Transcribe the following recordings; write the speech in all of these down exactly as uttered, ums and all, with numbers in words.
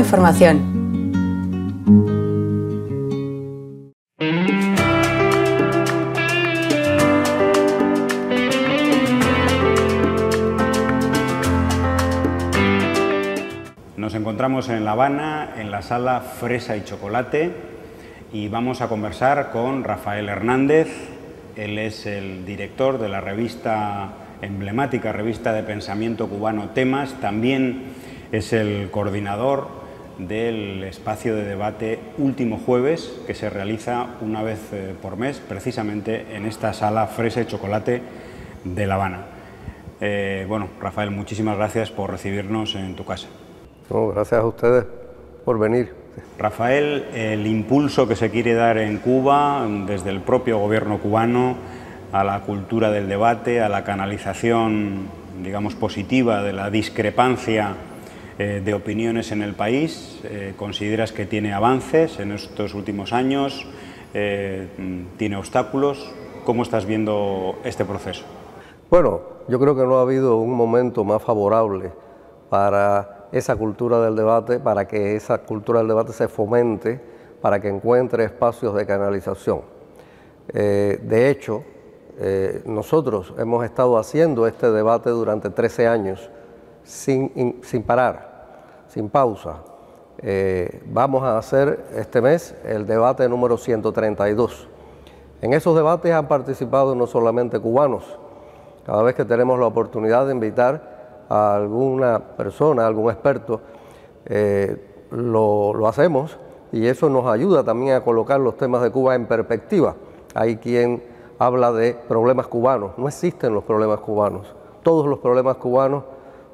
información. Nos encontramos en La Habana, en la sala Fresa y Chocolate, y vamos a conversar con Rafael Hernández. Él es el director de la revista emblemática, revista de pensamiento cubano Temas. También es el coordinador del espacio de debate Último Jueves, que se realiza una vez por mes, precisamente en esta sala Fresa y Chocolate de La Habana. Eh, bueno, Rafael, muchísimas gracias por recibirnos en tu casa. No, gracias a ustedes por venir. Rafael, el impulso que se quiere dar en Cuba, desde el propio gobierno cubano, a la cultura del debate, a la canalización, digamos, positiva de la discrepancia eh, de opiniones en el país, eh, ¿consideras que tiene avances en estos últimos años? Eh, ¿Tiene obstáculos? ¿Cómo estás viendo este proceso? Bueno, yo creo que no ha habido un momento más favorable para esa cultura del debate, para que esa cultura del debate se fomente, para que encuentre espacios de canalización. Eh, de hecho, eh, nosotros hemos estado haciendo este debate durante trece años, sin, in, sin parar, sin pausa. Eh, vamos a hacer este mes el debate número ciento treinta y dos. En esos debates han participado no solamente cubanos. Cada vez que tenemos la oportunidad de invitar a alguna persona, a algún experto, eh, lo, lo hacemos, y eso nos ayuda también a colocar los temas de Cuba en perspectiva. Hay quien habla de problemas cubanos. No existen los problemas cubanos. Todos los problemas cubanos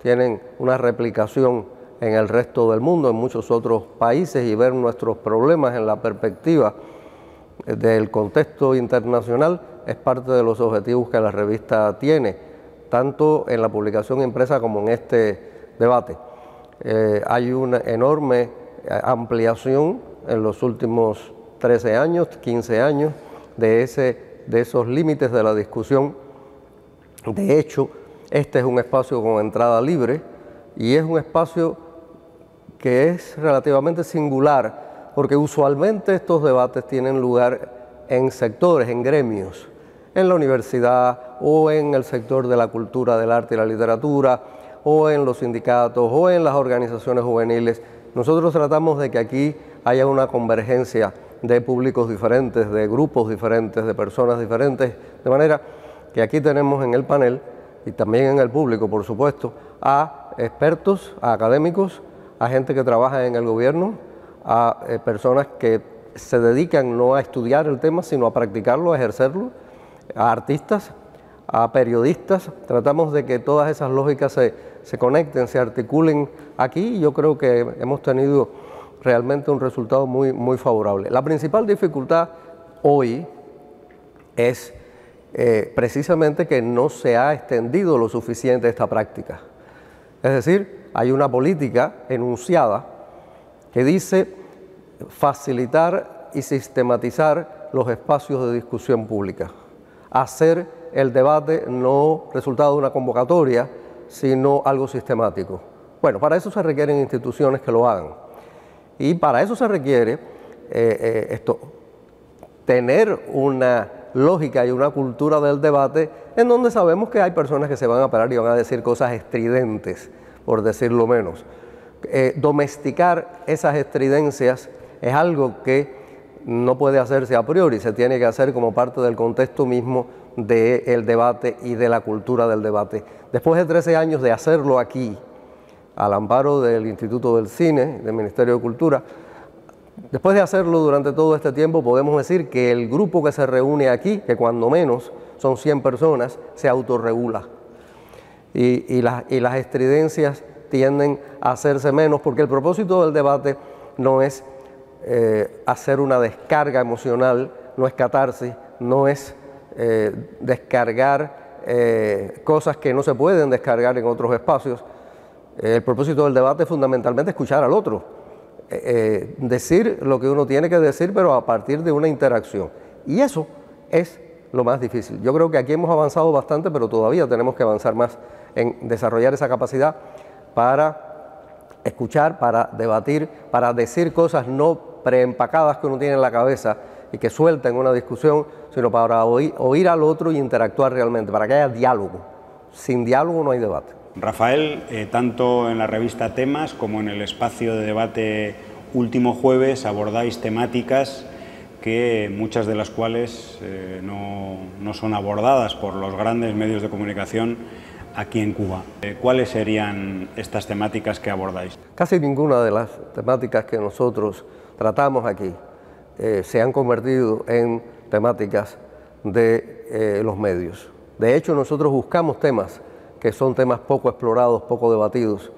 tienen una replicación en el resto del mundo, en muchos otros países, y ver nuestros problemas en la perspectiva del contexto internacional es parte de los objetivos que la revista tiene, tanto en la publicación impresa como en este debate. Eh, hay una enorme ampliación en los últimos trece años, quince años, de, ese, de esos límites de la discusión. De hecho, este es un espacio con entrada libre, y es un espacio que es relativamente singular, porque usualmente estos debates tienen lugar en sectores, en gremios, en la universidad, o en el sector de la cultura, del arte y la literatura, o en los sindicatos, o en las organizaciones juveniles. Nosotros tratamos de que aquí haya una convergencia de públicos diferentes, de grupos diferentes, de personas diferentes, de manera que aquí tenemos en el panel, y también en el público, por supuesto, a expertos, a académicos, a gente que trabaja en el gobierno, a eh, personas que se dedican no a estudiar el tema, sino a practicarlo, a ejercerlo, a artistas, a periodistas. Tratamos de que todas esas lógicas se, se conecten, se articulen aquí, y yo creo que hemos tenido realmente un resultado muy, muy favorable. La principal dificultad hoy es eh, precisamente que no se ha extendido lo suficiente esta práctica. Es decir, hay una política enunciada que dice facilitar y sistematizar los espacios de discusión pública, hacer el debate no resultado de una convocatoria, sino algo sistemático. Bueno, para eso se requieren instituciones que lo hagan. Y para eso se requiere eh, eh, esto, tener una lógica y una cultura del debate en donde sabemos que hay personas que se van a parar y van a decir cosas estridentes, por decirlo menos. Eh, domesticar esas estridencias es algo que no puede hacerse a priori, se tiene que hacer como parte del contexto mismo del debate y de la cultura del debate. Después de trece años de hacerlo aquí, al amparo del Instituto del Cine, del Ministerio de Cultura, después de hacerlo durante todo este tiempo, podemos decir que el grupo que se reúne aquí, que cuando menos son cien personas, se autorregula. Y, y, la, y las estridencias tienden a hacerse menos, porque el propósito del debate no es Eh, hacer una descarga emocional, no es catarsis, no es eh, descargar eh, cosas que no se pueden descargar en otros espacios. Eh, el propósito del debate es fundamentalmente escuchar al otro, eh, eh, decir lo que uno tiene que decir, pero a partir de una interacción. Y eso es lo más difícil. Yo creo que aquí hemos avanzado bastante, pero todavía tenemos que avanzar más en desarrollar esa capacidad para escuchar, para debatir, para decir cosas no preempacadas que uno tiene en la cabeza y que suelta en una discusión, sino para oír, oír al otro y interactuar realmente, para que haya diálogo. Sin diálogo no hay debate. Rafael, eh, tanto en la revista Temas como en el espacio de debate Último Jueves abordáis temáticas que muchas de las cuales eh, no, no son abordadas por los grandes medios de comunicación aquí en Cuba. Eh, ¿Cuáles serían estas temáticas que abordáis? Casi ninguna de las temáticas que nosotros tratamos aquí eh, se han convertido en temáticas de eh, los medios. De hecho, nosotros buscamos temas que son temas poco explorados, poco debatidos.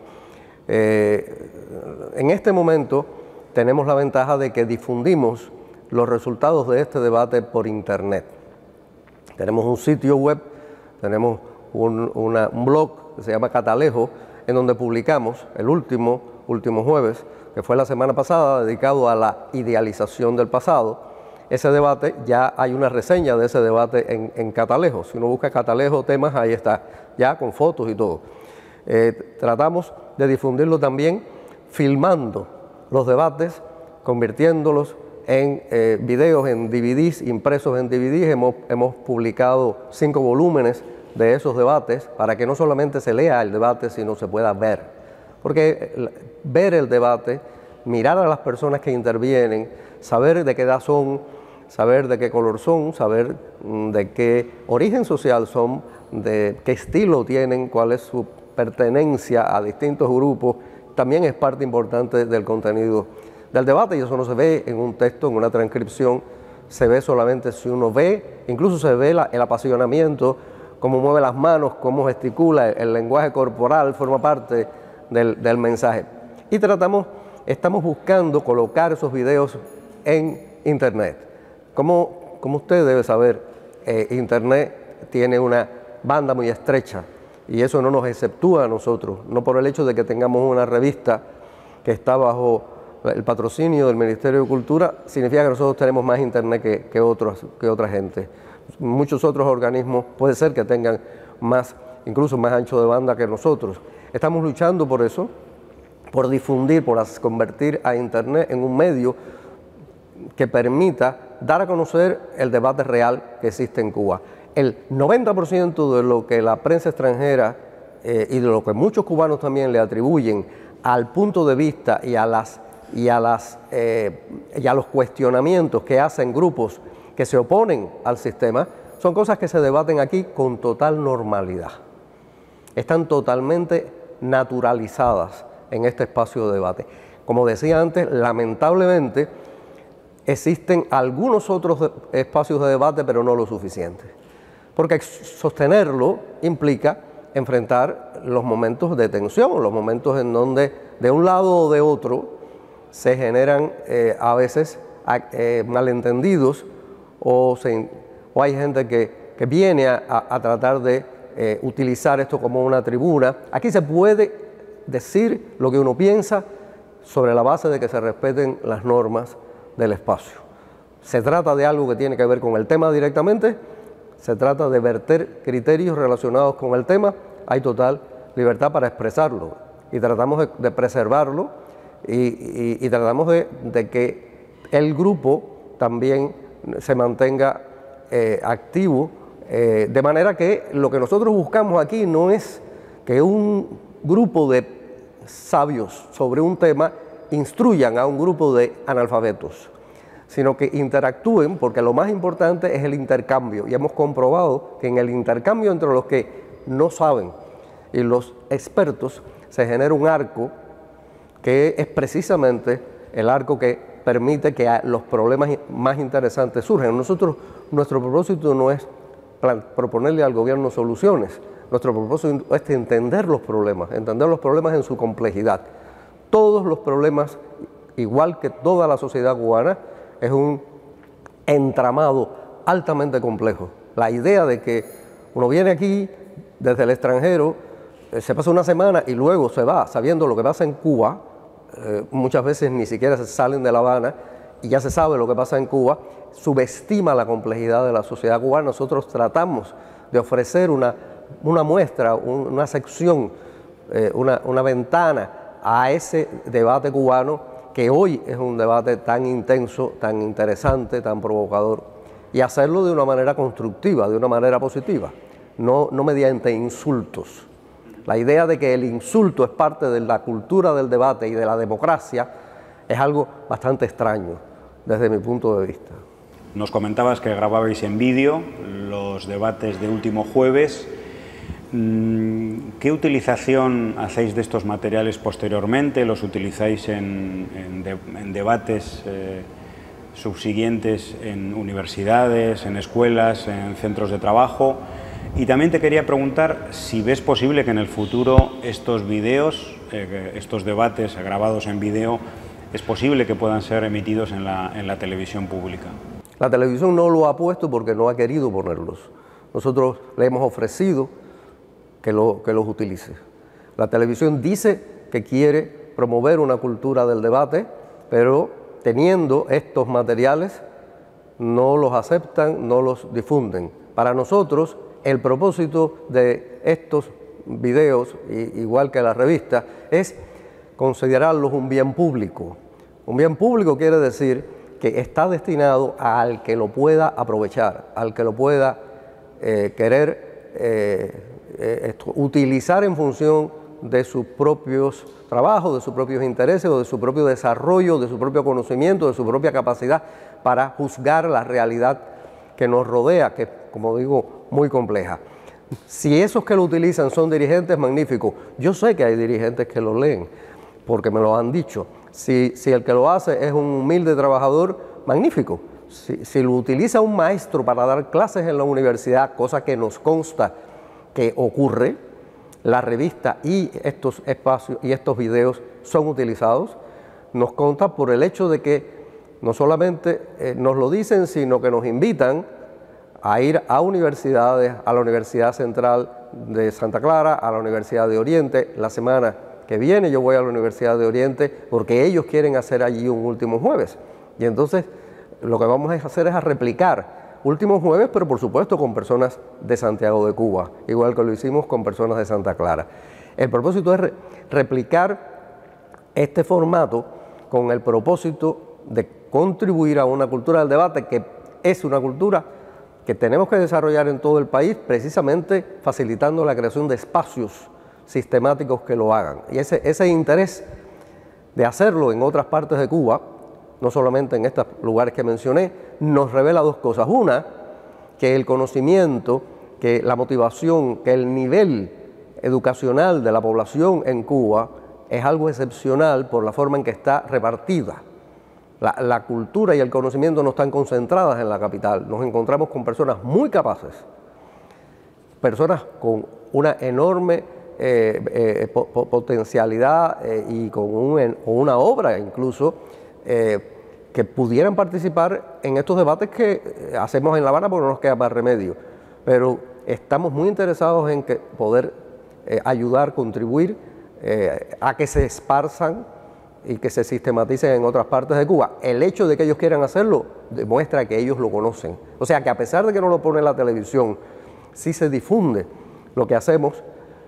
Eh, en este momento tenemos la ventaja de que difundimos los resultados de este debate por internet. Tenemos un sitio web, tenemos un, una, un blog que se llama Catalejo, en donde publicamos el último, último jueves, que fue la semana pasada, dedicado a la idealización del pasado. Ese debate, ya hay una reseña de ese debate en, en Catalejo. Si uno busca Catalejo Temas, ahí está, ya con fotos y todo. Eh, tratamos de difundirlo también filmando los debates, convirtiéndolos en eh, videos, en D V Ds, impresos en D V Ds. Hemos, hemos publicado cinco volúmenes de esos debates para que no solamente se lea el debate, sino se pueda ver. Porque ver el debate, mirar a las personas que intervienen, saber de qué edad son, saber de qué color son, saber de qué origen social son, de qué estilo tienen, cuál es su pertenencia a distintos grupos, también es parte importante del contenido del debate, y eso no se ve en un texto, en una transcripción, se ve solamente si uno ve, incluso se ve la, el apasionamiento, cómo mueve las manos, cómo gesticula, el, el lenguaje corporal forma parte del, del mensaje. Y tratamos, estamos buscando colocar esos videos en internet. Como, como usted debe saber, eh, internet tiene una banda muy estrecha, y eso no nos exceptúa a nosotros, no por el hecho de que tengamos una revista que está bajo el patrocinio del Ministerio de Cultura, significa que nosotros tenemos más internet que, que, otros, que otra gente. Muchos otros organismos puede ser que tengan más, incluso más ancho de banda que nosotros. Estamos luchando por eso, por difundir, por convertir a internet en un medio que permita dar a conocer el debate real que existe en Cuba. El noventa por ciento de lo que la prensa extranjera eh, y de lo que muchos cubanos también le atribuyen al punto de vista y a las y a, las, eh, y a los cuestionamientos que hacen grupos que se oponen al sistema, son cosas que se debaten aquí con total normalidad. Están totalmente naturalizadas en este espacio de debate. Como decía antes, lamentablemente existen algunos otros espacios de debate, pero no lo suficiente. Porque sostenerlo implica enfrentar los momentos de tensión, los momentos en donde de un lado o de otro se generan eh, a veces eh, malentendidos, o, se, o hay gente que, que viene a, a tratar de eh, utilizar esto como una tribuna. Aquí se puede decir lo que uno piensa sobre la base de que se respeten las normas del espacio. Se trata de algo que tiene que ver con el tema directamente, se trata de verter criterios relacionados con el tema, hay total libertad para expresarlo y tratamos de, de preservarlo. Y, y, y tratamos de, de que el grupo también se mantenga eh, activo, eh, de manera que lo que nosotros buscamos aquí no es que un grupo de sabios sobre un tema instruyan a un grupo de analfabetos, sino que interactúen, porque lo más importante es el intercambio, y hemos comprobado que en el intercambio entre los que no saben y los expertos se genera un arco que es precisamente el arco que permite que los problemas más interesantes surjan. Nosotros, nuestro propósito no es proponerle al gobierno soluciones, nuestro propósito es entender los problemas, entender los problemas en su complejidad. Todos los problemas, igual que toda la sociedad cubana, es un entramado altamente complejo. La idea de que uno viene aquí desde el extranjero, se pasa una semana y luego se va sabiendo lo que pasa en Cuba, eh, muchas veces ni siquiera se salen de La Habana y ya se sabe lo que pasa en Cuba, subestima la complejidad de la sociedad cubana. Nosotros tratamos de ofrecer una, una muestra, un, una sección, eh, una, una ventana a ese debate cubano que hoy es un debate tan intenso, tan interesante, tan provocador, y hacerlo de una manera constructiva, de una manera positiva, no, no mediante insultos. La idea de que el insulto es parte de la cultura del debate y de la democracia es algo bastante extraño desde mi punto de vista. Nos comentabas que grababais en vídeo los debates de Último Jueves. ¿Qué utilización hacéis de estos materiales posteriormente? ¿Los utilizáis en, en, de, en debates eh, subsiguientes en universidades, en escuelas, en centros de trabajo? Y también te quería preguntar si ves posible que en el futuro estos videos, eh, estos debates grabados en vídeo, es posible que puedan ser emitidos en la, en la televisión pública. La televisión no lo ha puesto porque no ha querido ponerlos. Nosotros le hemos ofrecido que, lo, que los utilice. La televisión dice que quiere promover una cultura del debate, pero teniendo estos materiales no los aceptan, no los difunden. Para nosotros, el propósito de estos videos, igual que la revista, es considerarlos un bien público. Un bien público quiere decir que está destinado al que lo pueda aprovechar, al que lo pueda eh, querer eh, eh, utilizar en función de sus propios trabajos, de sus propios intereses o de su propio desarrollo, de su propio conocimiento, de su propia capacidad para juzgar la realidad que nos rodea, que, como digo, muy compleja. Si esos que lo utilizan son dirigentes, magníficos. Yo sé que hay dirigentes que lo leen, porque me lo han dicho. Si, si el que lo hace es un humilde trabajador, magnífico. Si, si lo utiliza un maestro para dar clases en la universidad, cosa que nos consta que ocurre, la revista y estos espacios y estos videos son utilizados, nos consta por el hecho de que no solamente eh, nos lo dicen, sino que nos invitan a ir a universidades, a la Universidad Central de Santa Clara, a la Universidad de Oriente. La semana que viene yo voy a la Universidad de Oriente porque ellos quieren hacer allí un Último Jueves. Y entonces lo que vamos a hacer es a replicar Último Jueves, pero por supuesto con personas de Santiago de Cuba, igual que lo hicimos con personas de Santa Clara. El propósito es re- replicar este formato con el propósito de contribuir a una cultura del debate, que es una cultura que tenemos que desarrollar en todo el país, precisamente facilitando la creación de espacios sistemáticos que lo hagan. Y ese, ese interés de hacerlo en otras partes de Cuba, no solamente en estos lugares que mencioné, nos revela dos cosas. Una, que el conocimiento, que la motivación, que el nivel educacional de la población en Cuba es algo excepcional por la forma en que está repartida. La, la cultura y el conocimiento no están concentradas en la capital. Nos encontramos con personas muy capaces, personas con una enorme Eh, eh, po potencialidad eh, y con, un, en, con una obra incluso eh, que pudieran participar en estos debates que hacemos en La Habana porque no nos queda más remedio, pero estamos muy interesados en que poder eh, ayudar, contribuir eh, a que se esparzan y que se sistematicen en otras partes de Cuba. El hecho de que ellos quieran hacerlo demuestra que ellos lo conocen, o sea que a pesar de que no lo pone la televisión, sí se difunde lo que hacemos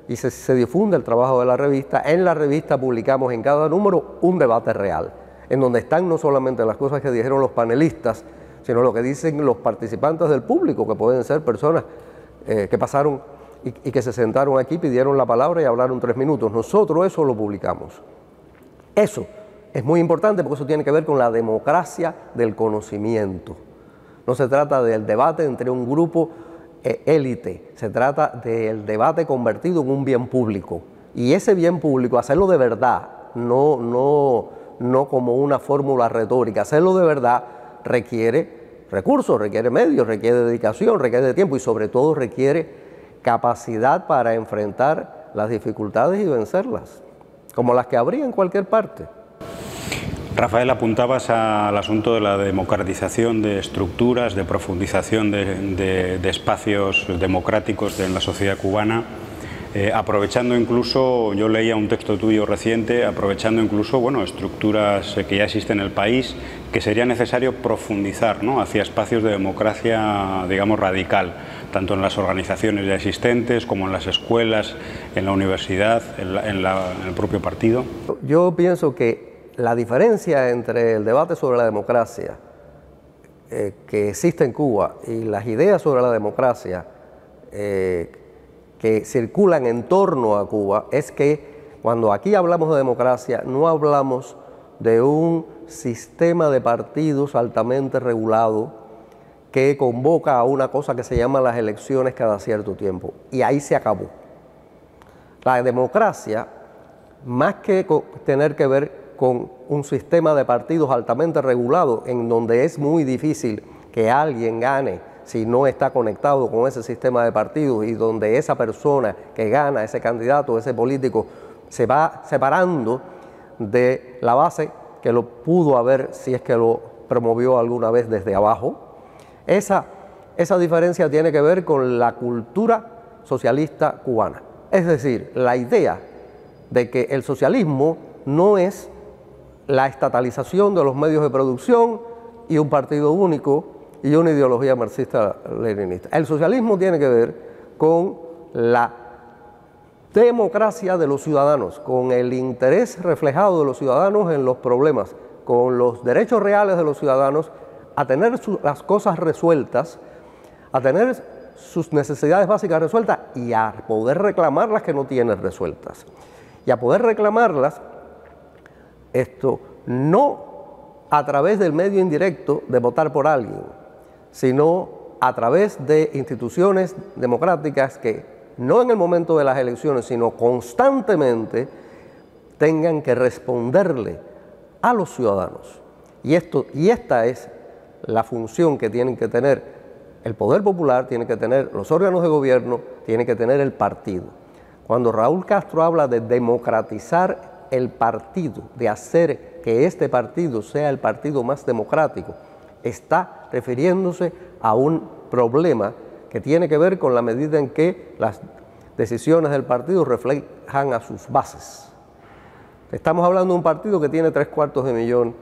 y se, se difunde el trabajo de la revista. En la revista publicamos en cada número un debate real, en donde están no solamente las cosas que dijeron los panelistas, sino lo que dicen los participantes del público, que pueden ser personas eh, que pasaron y, y que se sentaron aquí, pidieron la palabra y hablaron tres minutos. Nosotros eso lo publicamos. Eso es muy importante porque eso tiene que ver con la democracia del conocimiento. No se trata del debate entre un grupo élite, se trata del debate convertido en un bien público, y ese bien público hacerlo de verdad, no, no, no como una fórmula retórica, hacerlo de verdad requiere recursos, requiere medios, requiere dedicación, requiere tiempo y sobre todo requiere capacidad para enfrentar las dificultades y vencerlas, como las que habría en cualquier parte. Rafael, apuntabas al asunto de la democratización de estructuras, de profundización de, de, de espacios democráticos en la sociedad cubana. Eh, aprovechando incluso, yo leía un texto tuyo reciente, aprovechando incluso bueno, estructuras que ya existen en el país, que sería necesario profundizar, ¿no?, hacia espacios de democracia, digamos, radical, tanto en las organizaciones ya existentes como en las escuelas, en la universidad, en, la, en, la, en el propio partido. Yo pienso que la diferencia entre el debate sobre la democracia eh, que existe en Cuba y las ideas sobre la democracia eh, que circulan en torno a Cuba, es que cuando aquí hablamos de democracia no hablamos de un sistema de partidos altamente regulado que convoca a una cosa que se llama las elecciones cada cierto tiempo, y ahí se acabó. La democracia, más que tener que ver con un sistema de partidos altamente regulado, en donde es muy difícil que alguien gane si no está conectado con ese sistema de partidos, y donde esa persona que gana, ese candidato, ese político, se va separando de la base que lo pudo haber, si es que lo promovió alguna vez desde abajo. Esa, esa diferencia tiene que ver con la cultura socialista cubana. Es decir, la idea de que el socialismo no es la estatalización de los medios de producción y un partido único, y una ideología marxista-leninista. El socialismo tiene que ver con la democracia de los ciudadanos, con el interés reflejado de los ciudadanos en los problemas, con los derechos reales de los ciudadanos a tener su, las cosas resueltas, a tener sus necesidades básicas resueltas y a poder reclamar las que no tienen resueltas. Y a poder reclamarlas, esto no a través del medio indirecto de votar por alguien, sino a través de instituciones democráticas que no en el momento de las elecciones, sino constantemente tengan que responderle a los ciudadanos. Y, esto, y esta es la función que tienen que tener el Poder Popular, tienen que tener los órganos de gobierno, tienen que tener el partido. Cuando Raúl Castro habla de democratizar el partido, de hacer que este partido sea el partido más democrático, está refiriéndose a un problema que tiene que ver con la medida en que las decisiones del partido reflejan a sus bases. Estamos hablando de un partido que tiene tres cuartos de millón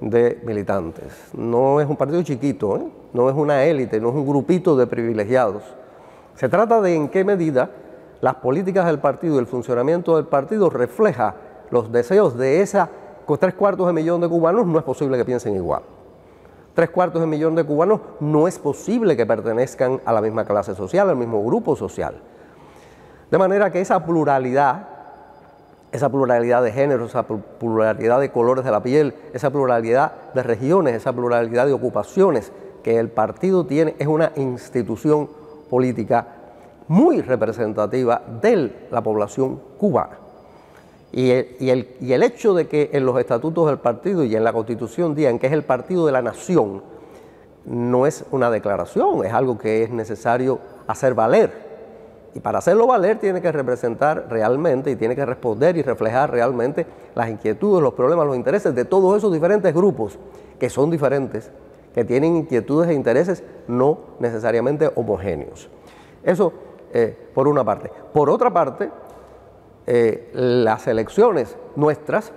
de militantes. No es un partido chiquito, ¿eh? No es una élite, no es un grupito de privilegiados. Se trata de en qué medida las políticas del partido y el funcionamiento del partido refleja los deseos de esa. Con tres cuartos de millón de cubanos no es posible que piensen igual. Tres cuartos de millón de cubanos no es posible que pertenezcan a la misma clase social, al mismo grupo social. De manera que esa pluralidad, esa pluralidad de géneros, esa pluralidad de colores de la piel, esa pluralidad de regiones, esa pluralidad de ocupaciones que el partido tiene, es una institución política muy representativa de la población cubana. Y el, y, el, y el hecho de que en los estatutos del partido y en la Constitución digan que es el partido de la nación, no es una declaración, es algo que es necesario hacer valer. Y para hacerlo valer tiene que representar realmente y tiene que responder y reflejar realmente las inquietudes, los problemas, los intereses de todos esos diferentes grupos que son diferentes, que tienen inquietudes e intereses no necesariamente homogéneos. Eso eh, por una parte. Por otra parte, Eh, las elecciones nuestras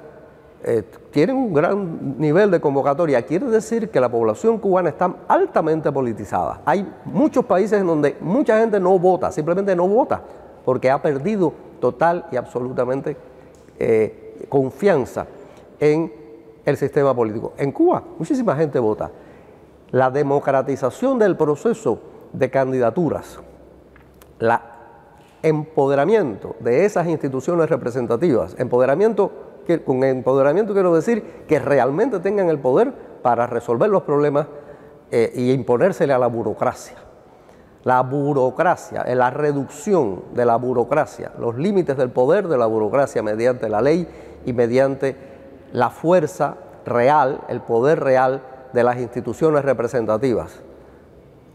eh, tienen un gran nivel de convocatoria. Quiere decir que la población cubana está altamente politizada. Hay muchos países en donde mucha gente no vota, simplemente no vota, porque ha perdido total y absolutamente eh, confianza en el sistema político. En Cuba, muchísima gente vota. La democratización del proceso de candidaturas, la empoderamiento de esas instituciones representativas, empoderamiento que, con empoderamiento quiero decir que realmente tengan el poder para resolver los problemas eh, y imponérsele a la burocracia. La burocracia, eh, la reducción de la burocracia, los límites del poder de la burocracia mediante la ley y mediante la fuerza real, el poder real de las instituciones representativas.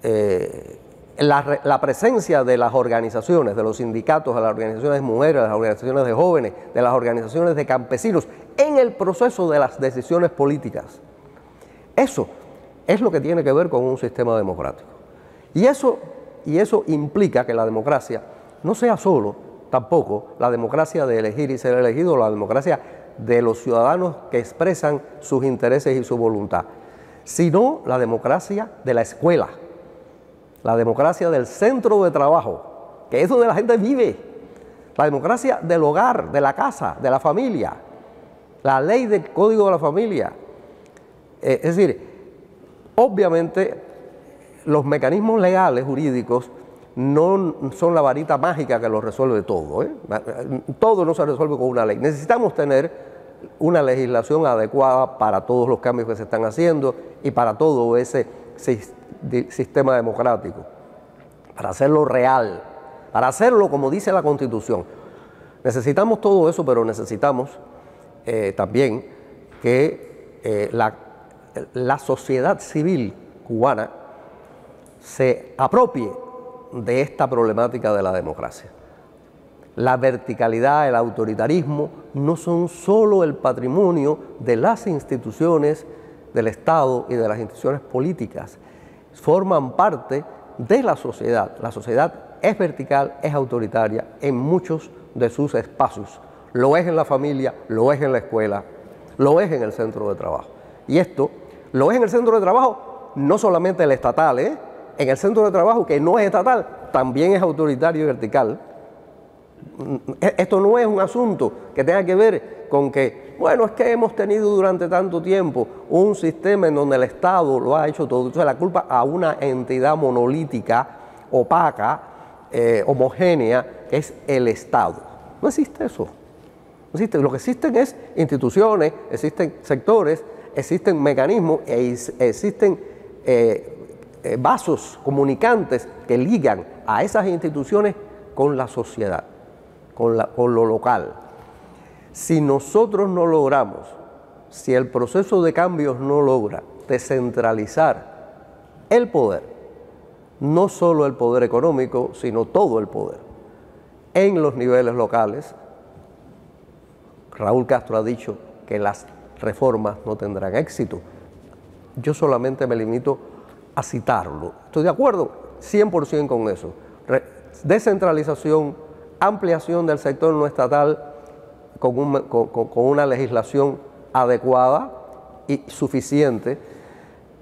Eh, La, la presencia de las organizaciones, de los sindicatos, de las organizaciones de mujeres, de las organizaciones de jóvenes, de las organizaciones de campesinos, en el proceso de las decisiones políticas. Eso es lo que tiene que ver con un sistema democrático. Y eso, y eso implica que la democracia no sea solo tampoco la democracia de elegir y ser elegido, la democracia de los ciudadanos que expresan sus intereses y su voluntad, sino la democracia de la escuela, la democracia del centro de trabajo, que es donde la gente vive, la democracia del hogar, de la casa, de la familia, la ley del código de la familia. Eh, es decir, obviamente los mecanismos legales, jurídicos, no son la varita mágica que lo resuelve todo, ¿eh? Todo no se resuelve con una ley. Necesitamos tener una legislación adecuada para todos los cambios que se están haciendo y para todo ese sistema democrático, para hacerlo real, para hacerlo como dice la Constitución. Necesitamos todo eso, pero necesitamos eh, también que eh, la, la sociedad civil cubana se apropie de esta problemática de la democracia. La verticalidad, el autoritarismo no son solo el patrimonio de las instituciones del Estado y de las instituciones políticas, forman parte de la sociedad. La sociedad es vertical, es autoritaria en muchos de sus espacios. Lo es en la familia, lo es en la escuela, lo es en el centro de trabajo. Y esto lo es en el centro de trabajo, no solamente el estatal, ¿eh? En el centro de trabajo que no es estatal, también es autoritario y vertical. Esto no es un asunto que tenga que ver con que, bueno, es que hemos tenido durante tanto tiempo un sistema en donde el Estado lo ha hecho todo, entonces la culpa a una entidad monolítica, opaca, eh, homogénea, que es el Estado. No existe eso. No existe. Lo que existen es instituciones, existen sectores, existen mecanismos, existen Eh, Eh, vasos comunicantes que ligan a esas instituciones con la sociedad, con, la, con lo local. Si nosotros no logramos, si el proceso de cambios no logra descentralizar el poder, no solo el poder económico, sino todo el poder, en los niveles locales, Raúl Castro ha dicho que las reformas no tendrán éxito. Yo solamente me limito a citarlo. Estoy de acuerdo cien por ciento con eso. Re- descentralización, ampliación del sector no estatal con, un, con, con una legislación adecuada y suficiente,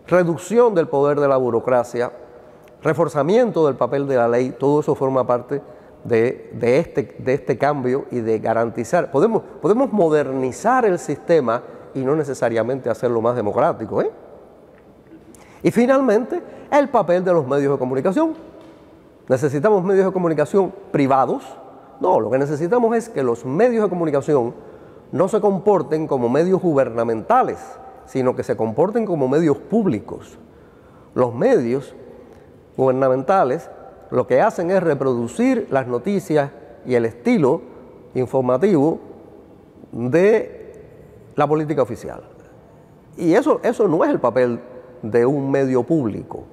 reducción del poder de la burocracia, reforzamiento del papel de la ley, todo eso forma parte de, de, este, de este cambio y de garantizar. Podemos, podemos modernizar el sistema y no necesariamente hacerlo más democrático, ¿eh? Y finalmente, el papel de los medios de comunicación. ¿Necesitamos medios de comunicación privados? No, lo que necesitamos es que los medios de comunicación no se comporten como medios gubernamentales, sino que se comporten como medios públicos. Los medios gubernamentales lo que hacen es reproducir las noticias y el estilo informativo de la política oficial. Y eso, eso no es el papel de un medio público.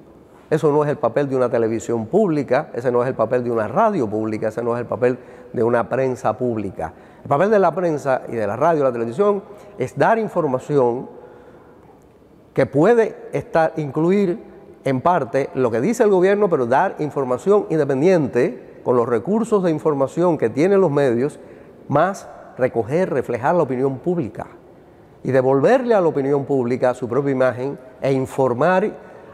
Eso no es el papel de una televisión pública, ese no es el papel de una radio pública, ese no es el papel de una prensa pública. El papel de la prensa y de la radio y la televisión es dar información que puede estar, incluir en parte lo que dice el gobierno, pero dar información independiente con los recursos de información que tienen los medios, más recoger, reflejar la opinión pública y devolverle a la opinión pública su propia imagen e informar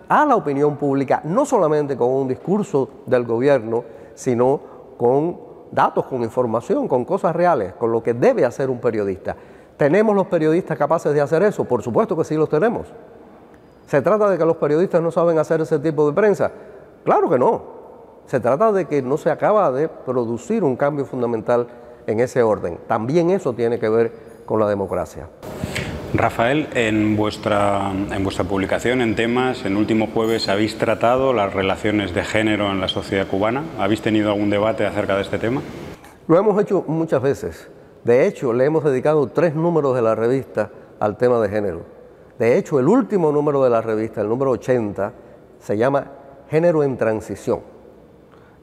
a la opinión pública, no solamente con un discurso del gobierno, sino con datos, con información, con cosas reales, con lo que debe hacer un periodista. ¿Tenemos los periodistas capaces de hacer eso? Por supuesto que sí los tenemos. ¿Se trata de que los periodistas no saben hacer ese tipo de prensa? Claro que no. Se trata de que no se acaba de producir un cambio fundamental en ese orden. También eso tiene que ver con la democracia. Rafael, en vuestra, en vuestra publicación, en Temas, en Último Jueves, ¿habéis tratado las relaciones de género en la sociedad cubana? ¿Habéis tenido algún debate acerca de este tema? Lo hemos hecho muchas veces. De hecho, le hemos dedicado tres números de la revista al tema de género. De hecho, el último número de la revista, el número ochenta, se llama Género en Transición.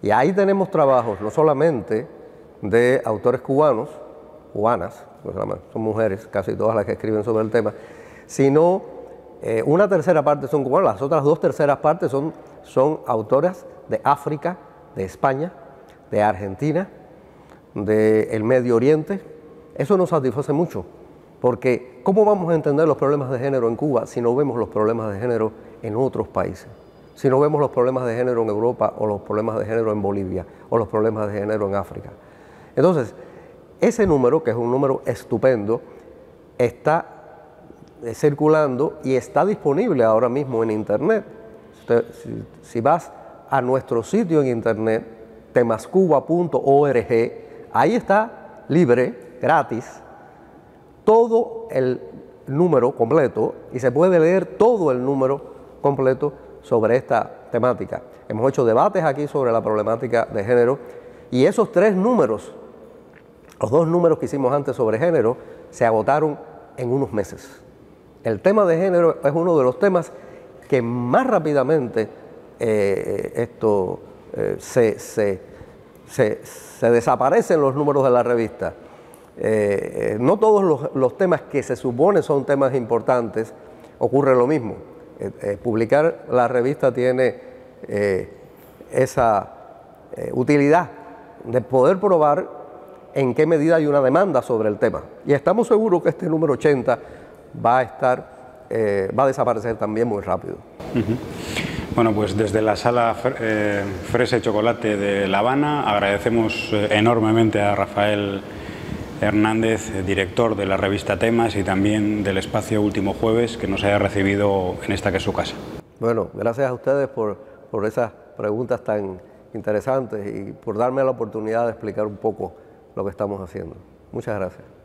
Y ahí tenemos trabajos no solamente de autores cubanos, cubanas, son mujeres, casi todas las que escriben sobre el tema, sino eh, una tercera parte son cubanas, las otras dos terceras partes son, son autoras de África, de España, de Argentina, del Medio Oriente, eso nos satisface mucho, porque ¿cómo vamos a entender los problemas de género en Cuba si no vemos los problemas de género en otros países? Si no vemos los problemas de género en Europa, o los problemas de género en Bolivia, o los problemas de género en África. Entonces, ese número, que es un número estupendo, está circulando y está disponible ahora mismo en Internet. Si, si vas a nuestro sitio en Internet, temas cuba punto org, ahí está libre, gratis, todo el número completo, y se puede leer todo el número completo sobre esta temática. Hemos hecho debates aquí sobre la problemática de género, y esos tres números, los dos números que hicimos antes sobre género, se agotaron en unos meses. El tema de género es uno de los temas que más rápidamente eh, esto, eh, se, se, se, se desaparecen los números de la revista. Eh, eh, no todos los, los temas que se supone son temas importantes ocurre lo mismo. Eh, eh, publicar la revista tiene eh, esa eh, utilidad de poder probar en qué medida hay una demanda sobre el tema. Y estamos seguros que este número ochenta va a estar, eh, va a desaparecer también muy rápido. Uh-huh. Bueno, pues desde la sala eh, Fresa y Chocolate de La Habana agradecemos eh, enormemente a Rafael Hernández, director de la revista Temas y también del espacio Último Jueves, que nos haya recibido en esta que es su casa. Bueno, gracias a ustedes por, por esas preguntas tan interesantes y por darme la oportunidad de explicar un poco lo que estamos haciendo. Muchas gracias.